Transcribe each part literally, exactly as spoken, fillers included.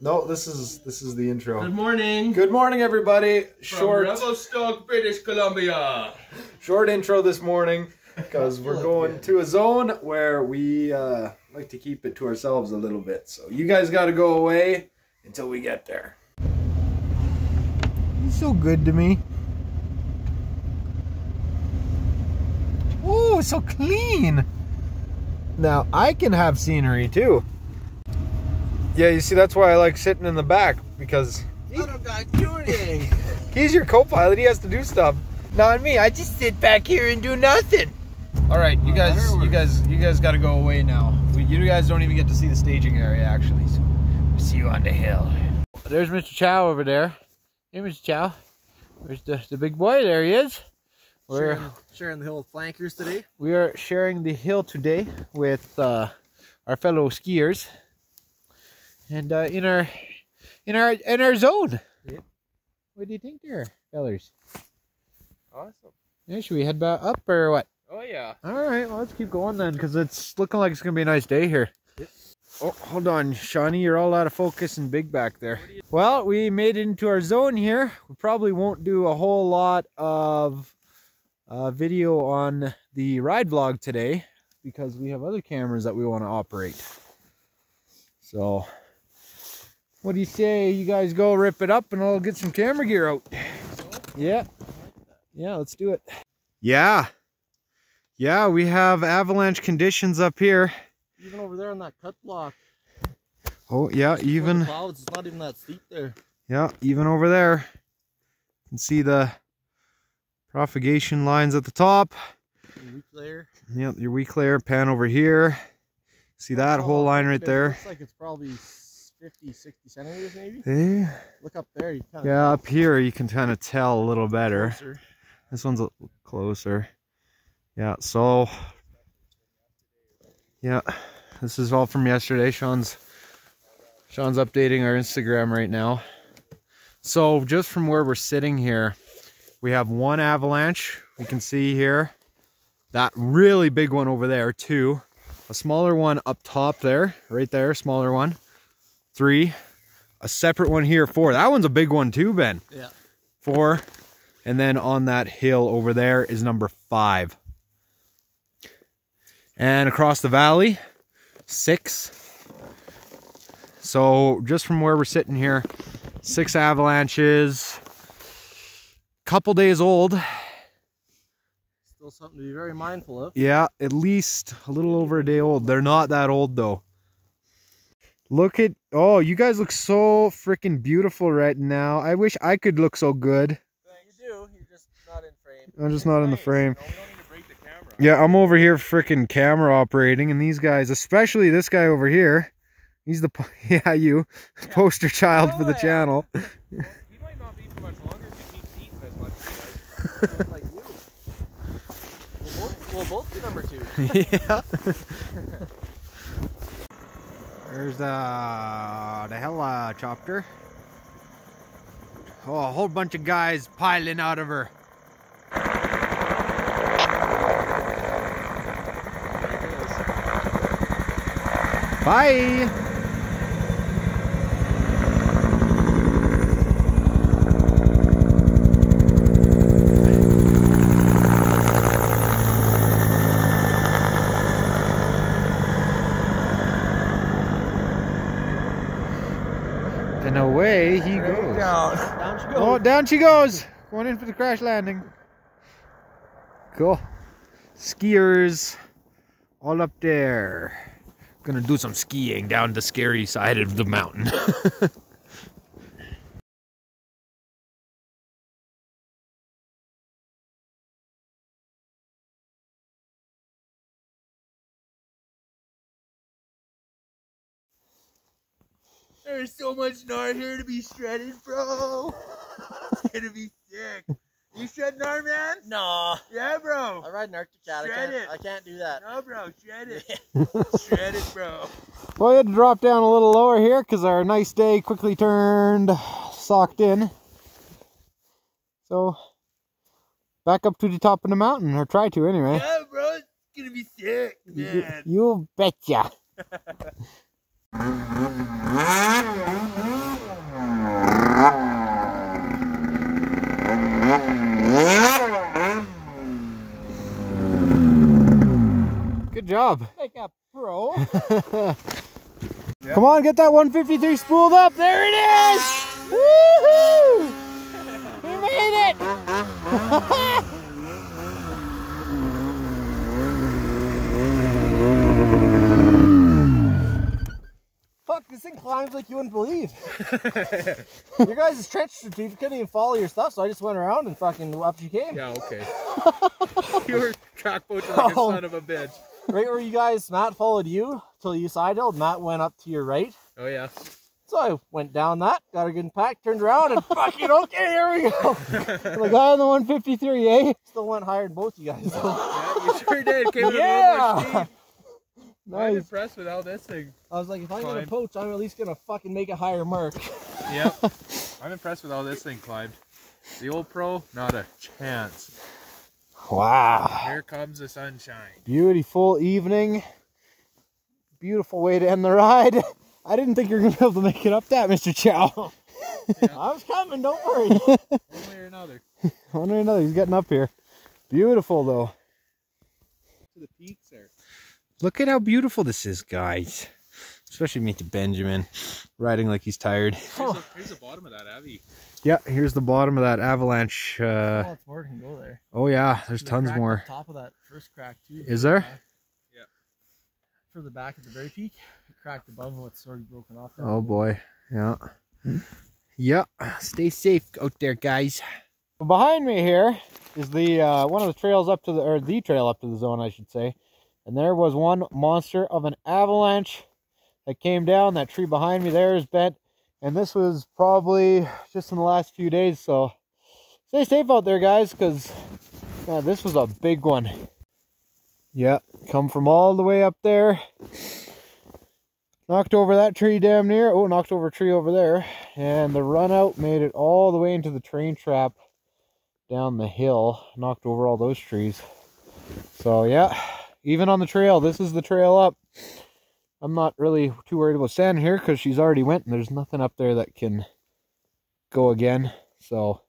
no, this is this is the intro. Good morning. Good morning, everybody. Short from Revelstoke, British Columbia. Short intro this morning because we're going to a zone where we uh, like to keep it to ourselves a little bit. So you guys got to go away until we get there. He's so good to me. Oh, it's so clean. Now I can have scenery too. Yeah, you see, that's why I like sitting in the back, because he, he's your co-pilot. He has to do stuff. Not me. I just sit back here and do nothing. All right, you guys, you guys, you guys got to go away now. We, you guys don't even get to see the staging area actually. So we'll see you on the hill. There's Mister Chow over there. Hey, Mister Chow. There's the, the big boy. There he is. We're sharing, sharing the hill with flankers today. We are sharing the hill today with uh, our fellow skiers, and uh, in our in our in our zone. Yep. What do you think, there, fellas? Awesome. Yeah, should we head back up or what? Oh yeah. All right. Well, let's keep going then, because it's looking like it's gonna be a nice day here. Yep. Oh, hold on, Shawnee, you're all out of focus and big back there. Well, we made it into our zone here. We probably won't do a whole lot of Uh, video on the ride vlog today because we have other cameras that we want to operate. So what do you say you guys go rip it up and I'll get some camera gear out? Yeah, yeah, let's do it. Yeah, yeah, we have avalanche conditions up here, even over there on that cut block. Oh yeah, even clouds, it's not even that steep there. Yeah, even over there you can see the propagation lines at the top. Your weak layer. Yep, your weak layer. Pan over here. See that oh, whole line right there? It looks like it's probably fifty, sixty centimeters maybe. Hey. Look up there. You kind yeah, of up here you can kind of tell a little better. Closer. This one's a little closer. Yeah, so... Yeah, this is all from yesterday. Sean's, Sean's updating our Instagram right now. So just from where we're sitting here, we have one avalanche we can see here, that really big one over there, two, a smaller one up top there, right there, smaller one, three, a separate one here, four. That one's a big one too, Ben. Yeah. Four, and then on that hill over there is number five. And across the valley, six. So just from where we're sitting here, six avalanches. Couple days old. Still something to be very mindful of. Yeah, at least a little over a day old. They're not that old though. Look at, oh, you guys look so freaking beautiful right now. I wish I could look so good. Yeah, you do. You're just not in frame. I'm just not in the frame. No, we don't need to break the camera. Yeah, I'm over here freaking camera operating, and these guys, especially this guy over here, he's the yeah you yeah. poster child oh, for the yeah. channel. Like you. We'll both, we'll both be number two. Yeah. There's uh, the helicopter. Oh, a whole bunch of guys piling out of her. Bye. Away he right goes. Down. Down she goes. Oh, down she goes. Going in for the crash landing. Cool. Skiers all up there. Gonna do some skiing down the scary side of the mountain. There's so much gnar here to be shredded, bro. It's gonna be sick. You shred gnar, man? Nah. Yeah, bro. I ride an Arctic Cat. Shred I, can't, it. I can't do that. No, bro. Shred it. Shred it, bro. Well, I had to drop down a little lower here because our nice day quickly turned socked in. So, back up to the top of the mountain, or try to anyway. Yeah, bro. It's gonna be sick, man. You, you betcha. Mm-hmm. Yep. Come on, get that one fifty-three spooled up. There it is! Woohoo! We made it! Fuck, this thing climbs like you wouldn't believe. Your guys' trench strategic couldn't even follow your stuff, so I just went around and fucking up you came. Yeah, okay. You were track boating like oh. a son of a bitch. Right where you guys, Matt followed you till you side-hilled. Matt went up to your right. Oh, yeah. So I went down that, got a good pack, turned around, and fucking okay, here we go. The guy on the one fifty-three, eh? Still went higher than both you guys. Yeah, you sure did. Came yeah. Nice. I'm impressed with how this thing. I was like, if I'm going to poach, I'm at least going to fucking make a higher mark. Yep. I'm impressed with how this thing climbed. The old pro, not a chance. Wow. Here comes the sunshine. Beautiful evening. Beautiful way to end the ride. I didn't think you were going to be able to make it up that, Mister Chow. Yeah. I was coming, don't worry. One way or another. One way or another, he's getting up here. Beautiful, though. To the peaks there. Look at how beautiful this is, guys. Especially me to Benjamin, riding like he's tired. Here's, oh. a, here's the bottom of that Avi. Yeah, here's the bottom of that avalanche. Uh, oh, more can go there. Oh yeah, there's the tons more. Top of that first crack too. Is there? Yeah. For the back at the very peak, it cracked above what's already broken off. There. Oh boy, yeah. Yeah, stay safe out there, guys. Behind me here is the uh, one of the trails up to the or the trail up to the zone, I should say. And there was one monster of an avalanche that came down. That tree behind me there is bent, and this was probably just in the last few days, so stay safe out there, guys, because yeah, this was a big one. Yeah, come from all the way up there, knocked over that tree damn near. Oh, knocked over a tree over there, and the run out made it all the way into the train trap down the hill, knocked over all those trees. So yeah, even on the trail, this is the trail up. I'm not really too worried about Sand here because she's already went and there's nothing up there that can go again. So,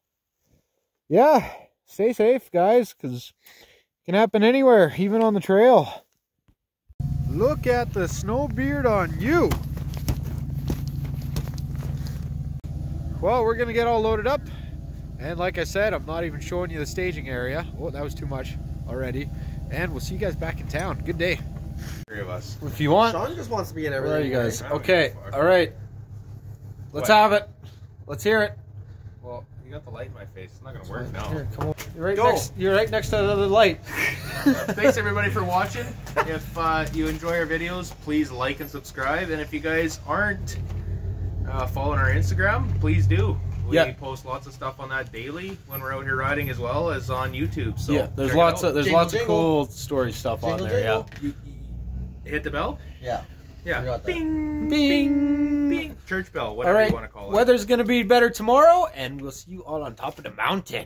yeah, stay safe, guys, because it can happen anywhere, even on the trail. Look at the snow beard on you. Well, we're going to get all loaded up. And like I said, I'm not even showing you the staging area. Oh, that was too much already. And we'll see you guys back in town. Good day. Three of us. If you want. Sean just wants to be in everything. Where are you guys? Okay. All right. Let's what? have it. Let's hear it. Well, you got the light in my face. It's not going to work now. Here, come on. You're right, next, you're right next to another light. Thanks, everybody, for watching. If uh, you enjoy our videos, please like and subscribe. And if you guys aren't uh, following our Instagram, please do. We yeah. post lots of stuff on that daily when we're out here riding, as well as on YouTube. So yeah, there's lots of there's jingle, lots of cool jingle. story stuff jingle, on there. Jingle. Yeah. You, hit the bell? Yeah. Yeah. Bing, bing, bing. Church bell, whatever right. you want to call it. Weather's going to be better tomorrow, and we'll see you all on top of the mountain.